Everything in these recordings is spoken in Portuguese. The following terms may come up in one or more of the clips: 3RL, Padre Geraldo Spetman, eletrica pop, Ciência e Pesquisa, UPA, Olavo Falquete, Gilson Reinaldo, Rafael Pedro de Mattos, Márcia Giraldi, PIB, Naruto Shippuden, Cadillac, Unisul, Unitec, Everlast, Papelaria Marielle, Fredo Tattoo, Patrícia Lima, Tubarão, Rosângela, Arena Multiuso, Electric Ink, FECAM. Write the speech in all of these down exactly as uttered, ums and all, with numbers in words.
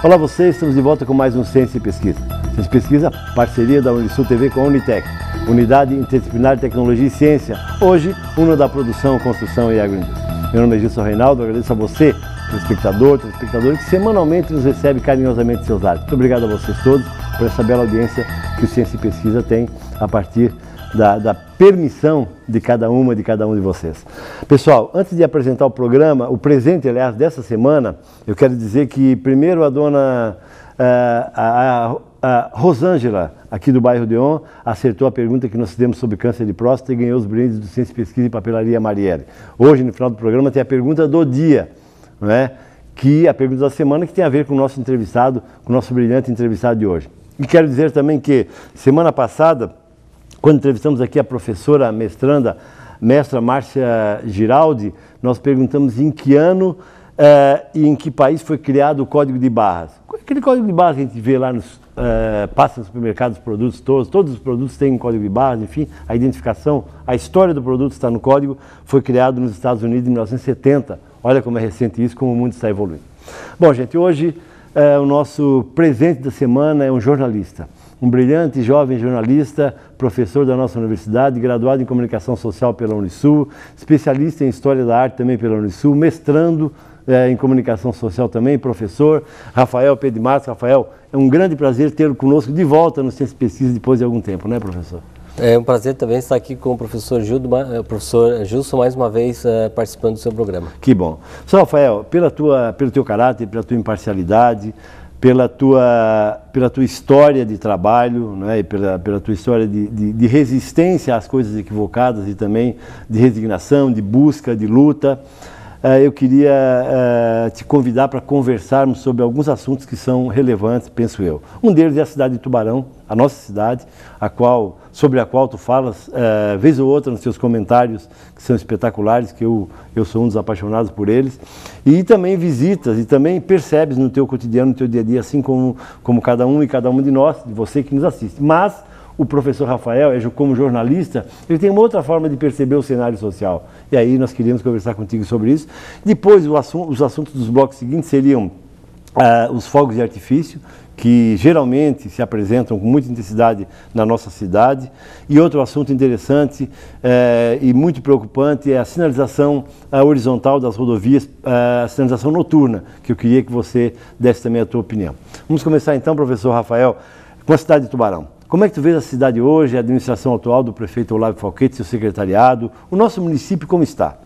Olá vocês, estamos de volta com mais um Ciência e Pesquisa. Ciência e Pesquisa, parceria da Unisul T V com a Unitec, Unidade Interdisciplinar de Tecnologia e Ciência, hoje, uma da produção, construção e agroindústria. Meu nome é Gilson Reinaldo, agradeço a você, telespectador, telespectador, que semanalmente nos recebe carinhosamente seus lares. Muito obrigado a vocês todos por essa bela audiência que o Ciência e Pesquisa tem a partir da, da permissão de cada uma, de cada um de vocês. Pessoal, antes de apresentar o programa, o presente, aliás, dessa semana, eu quero dizer que primeiro a dona a, a, a Rosângela, aqui do bairro Deon, acertou a pergunta que nós fizemos sobre câncer de próstata e ganhou os brindes do Ciência e Pesquisa e Papelaria Marielle. Hoje, no final do programa, tem a pergunta do dia, não é? Que a pergunta da semana que tem a ver com o nosso entrevistado, com o nosso brilhante entrevistado de hoje. E quero dizer também que, semana passada, quando entrevistamos aqui a professora mestranda, mestra Márcia Giraldi, nós perguntamos em que ano eh, e em que país foi criado o Código de Barras. Aquele Código de Barras que a gente vê lá, nos, eh, passa nos supermercados, os produtos todos, todos os produtos têm um Código de Barras, enfim, a identificação, a história do produto está no código, foi criado nos Estados Unidos em mil novecentos e setenta. Olha como é recente isso, como o mundo está evoluindo. Bom, gente, hoje eh, o nosso presente da semana é um jornalista. Um brilhante jovem jornalista, professor da nossa universidade, graduado em comunicação social pela Unisul, especialista em história da arte também pela Unisul, mestrando eh, em comunicação social também, professor Rafael Pedro de Mattos. Rafael, é um grande prazer tê-lo conosco de volta no Ciência e Pesquisa depois de algum tempo, né, professor? É um prazer também estar aqui com o professor, Gildo, professor Gilson, mais uma vez participando do seu programa. Que bom. Só, Rafael, pela tua, pelo teu caráter, pela tua imparcialidade, pela tua, pela tua história de trabalho, né, e pela, pela tua história de, de, de resistência às coisas equivocadas e também de resignação, de busca, de luta, uh, eu queria uh, te convidar para conversarmos sobre alguns assuntos que são relevantes, penso eu. Um deles é a cidade de Tubarão, a nossa cidade, a qual, sobre a qual tu falas, uh, vez ou outra, nos teus comentários, que são espetaculares, que eu, eu sou um dos apaixonados por eles. E também visitas, e também percebes no teu cotidiano, no teu dia a dia, assim como, como cada um e cada uma de nós, de você que nos assiste. Mas o professor Rafael, como jornalista, ele tem uma outra forma de perceber o cenário social. E aí nós queríamos conversar contigo sobre isso. Depois, o assunto, os assuntos dos blocos seguintes seriam uh, os fogos de artifício, que geralmente se apresentam com muita intensidade na nossa cidade. E outro assunto interessante eh, e muito preocupante é a sinalização eh, horizontal das rodovias, eh, a sinalização noturna, que eu queria que você desse também a tua opinião. Vamos começar então, professor Rafael, com a cidade de Tubarão. Como é que tu vês a cidade hoje, a administração atual do prefeito Olavo Falquete, seu secretariado, o nosso município como está?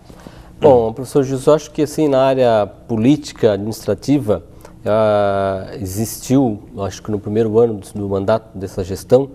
Bom, professor Gilson, eu acho que assim, na área política, administrativa, Uh, existiu, acho que no primeiro ano do, do mandato dessa gestão,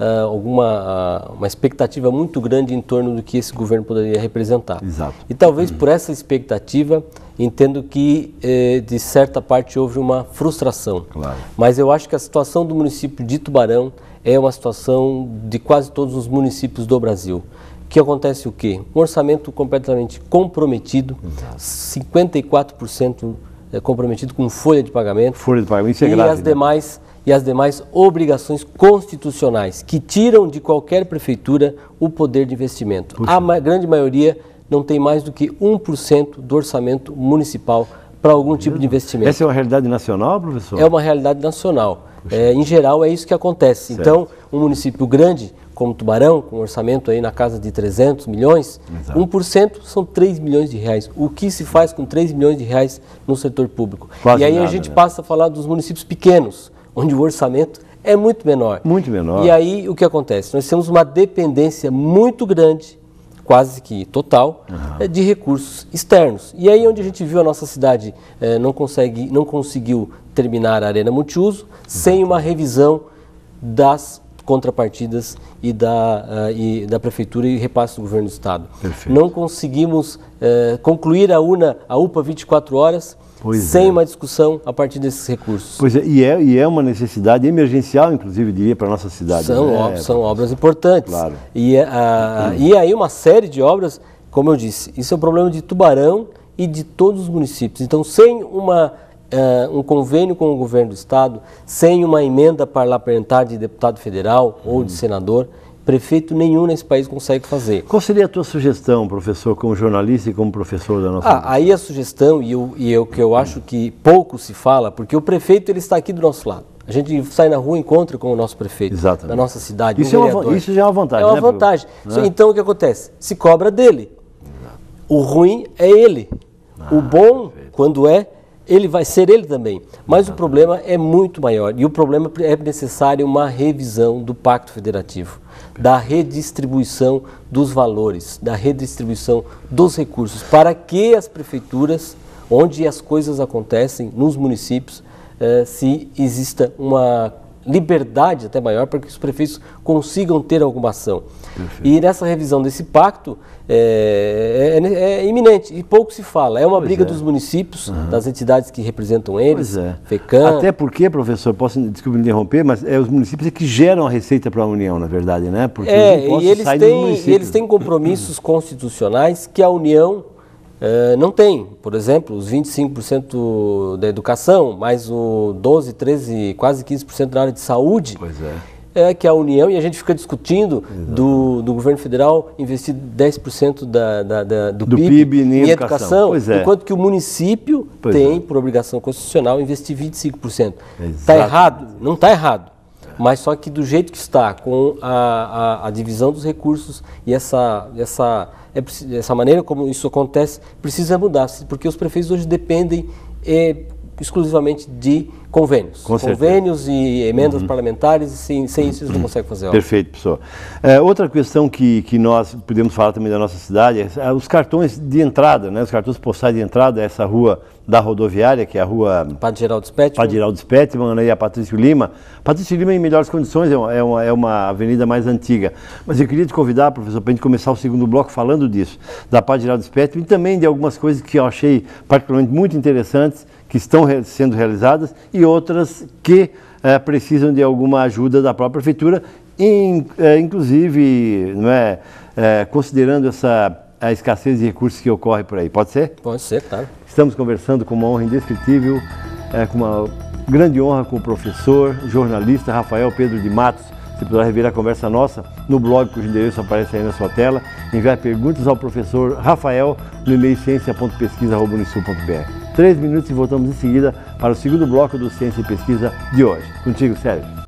uh, alguma uh, uma expectativa muito grande em torno do que esse governo poderia representar. Exato. E talvez por essa expectativa, entendo que eh, de certa parte houve uma frustração. Claro. Mas eu acho que a situação do município de Tubarão é uma situação de quase todos os municípios do Brasil. Que acontece o quê? Um orçamento completamente comprometido. Exato. cinquenta e quatro por cento comprometido com folha de pagamento, folha de pagamento isso é e, grave, as né? demais, e as demais obrigações constitucionais que tiram de qualquer prefeitura o poder de investimento. Puxa. A ma grande maioria não tem mais do que um por cento do orçamento municipal para algum tipo de investimento. Essa é uma realidade nacional, professor? É uma realidade nacional. É, em geral é isso que acontece. Certo. Então, um município grande como Tubarão, com um orçamento aí na casa de trezentos milhões, exato, um por cento são três milhões de reais. O que se faz com três milhões de reais no setor público? Quase e aí nada, a gente né? passa a falar dos municípios pequenos, onde o orçamento é muito menor. Muito menor. E aí o que acontece? Nós temos uma dependência muito grande, quase que total, uhum, de recursos externos. E aí onde a gente viu a nossa cidade eh, não, consegue, não conseguiu terminar a Arena Multiuso, uhum, sem uma revisão das contrapartidas e da, uh, e da Prefeitura e repasse do Governo do Estado. Perfeito. Não conseguimos uh, concluir a, UNA, a U P A vinte e quatro horas, pois sem é. uma discussão a partir desses recursos. Pois é, e é, e é uma necessidade emergencial, inclusive, diria, para a nossa cidade. São, né? ob é, são obras importantes. Claro. E, uh, hum. e aí uma série de obras, como eu disse, isso é um problema de Tubarão e de todos os municípios. Então, sem uma... Uh, um convênio com o governo do estado, sem uma emenda parlamentar de deputado federal, uhum, ou de senador, prefeito nenhum nesse país consegue fazer. Qual seria a tua sugestão, professor, como jornalista e como professor da nossa... Ah, aí a sugestão, e eu, e eu que eu acho que pouco se fala, porque o prefeito ele está aqui do nosso lado. A gente sai na rua e encontra com o nosso prefeito. Exatamente. Da nossa cidade. Isso, um é uma, isso já é uma vantagem. É uma né, vantagem. Né? Então o que acontece? Se cobra dele. O ruim é ele. Ah, o bom, perfeito. Quando é, ele vai ser ele também. Mas exatamente. O problema é muito maior. E o problema é necessário uma revisão do Pacto Federativo, da redistribuição dos valores, da redistribuição dos recursos, para que as prefeituras, onde as coisas acontecem, nos municípios, eh, se exista uma liberdade até maior para que os prefeitos consigam ter alguma ação. Perfeito. E nessa revisão desse pacto é, é, é iminente e pouco se fala. É uma pois briga é. Dos municípios, uhum. das entidades que representam eles, é. FECAM. Até porque, professor, posso, desculpe me interromper, mas é os municípios que geram a receita para a União, na verdade, né? Porque é, os impostos e eles saem têm, dos municípios. Eles têm compromissos constitucionais que a União Uh, não tem. Por exemplo, os vinte e cinco por cento da educação, mais o doze, treze, quase quinze por cento da área de saúde, pois é. É, que a União, e a gente fica discutindo do, do governo federal investir dez por cento da, da, da, do, do P I B em educação, educação pois é. Enquanto que o município pois tem, é. Por obrigação constitucional, investir vinte e cinco por cento. Está errado? Não está errado. Mas só que do jeito que está, com a, a, a divisão dos recursos e essa, essa, essa maneira como isso acontece, precisa mudar, porque os prefeitos hoje dependem é, exclusivamente de convênios. Com convênios certeza. E emendas uhum. parlamentares, e sem, sem isso eles não uhum. conseguem fazer algo. Perfeito, pessoal. É, outra questão que, que nós podemos falar também da nossa cidade é os cartões de entrada, né? Os cartões postais de entrada, essa rua da rodoviária, que é a rua... Padre Geraldo Spetman. Padre Geraldo Spetman, né? E a Patrícia Lima. Patrícia Lima em melhores condições, é uma, é, uma, é uma avenida mais antiga. Mas eu queria te convidar, professor, para a gente começar o segundo bloco falando disso, da Padre Geraldo Spetman e também de algumas coisas que eu achei particularmente muito interessantes, que estão re- sendo realizadas e outras que é, precisam de alguma ajuda da própria prefeitura, in, é, inclusive, não é, é, considerando essa... a escassez de recursos que ocorre por aí. Pode ser? Pode ser, claro. Estamos conversando com uma honra indescritível, é, com uma grande honra com o professor, jornalista Rafael Pedro de Mattos. Você poderá rever a conversa nossa no blog, cujo endereço aparece aí na sua tela. Enviar perguntas ao professor Rafael no e-mail ciência ponto pesquisa arroba unisul ponto b r. Três minutos e voltamos em seguida para o segundo bloco do Ciência e Pesquisa de hoje. Contigo, Sérgio.